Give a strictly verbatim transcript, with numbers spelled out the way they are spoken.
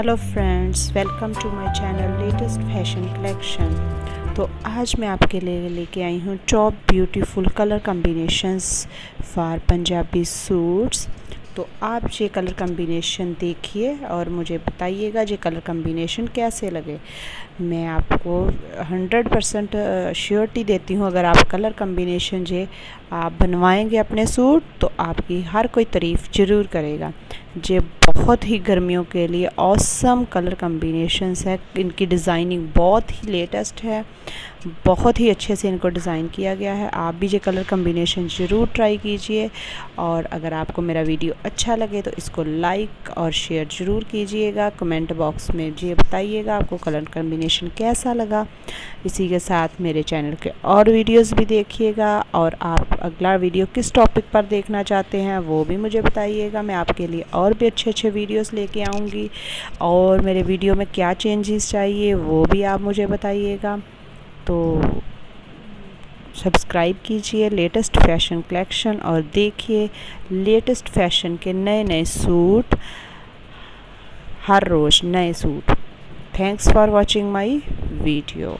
Hello friends, welcome to my channel latest fashion collection. तो आज मैं आपके लिए लेके आई हूँ top beautiful colour combinations for Punjabi suits. तो आप ये कलर कॉम्बिनेशन देखिए और मुझे बताइएगा ये कलर कॉम्बिनेशन कैसे लगे। मैं आपको हंड्रेड परसेंट श्योरिटी देती हूँ, अगर आप कलर कॉम्बिनेशन ये आप बनवाएंगे अपने सूट तो आपकी हर कोई तारीफ़ ज़रूर करेगा। ये बहुत ही गर्मियों के लिए ऑसम कलर कॉम्बिनेशंस है। इनकी डिज़ाइनिंग बहुत ही लेटेस्ट है, बहुत ही अच्छे से इनको डिज़ाइन किया गया है। आप भी ये कलर कॉम्बिनेशन ज़रूर ट्राई कीजिए और अगर आपको मेरा वीडियो अच्छा लगे तो इसको लाइक और शेयर ज़रूर कीजिएगा। कमेंट बॉक्स में ये बताइएगा आपको कलर कॉम्बिनेशन कैसा लगा। इसी के साथ मेरे चैनल के और वीडियोस भी देखिएगा और आप अगला वीडियो किस टॉपिक पर देखना चाहते हैं वो भी मुझे बताइएगा। मैं आपके लिए और भी अच्छे अच्छे वीडियोस लेके आऊँगी और मेरे वीडियो में क्या चेंजेस चाहिए वो भी आप मुझे बताइएगा। तो सब्सक्राइब कीजिए लेटेस्ट फैशन कलेक्शन और देखिए लेटेस्ट फैशन के नए नए सूट, हर रोज़ नए suit. Thanks for watching my video.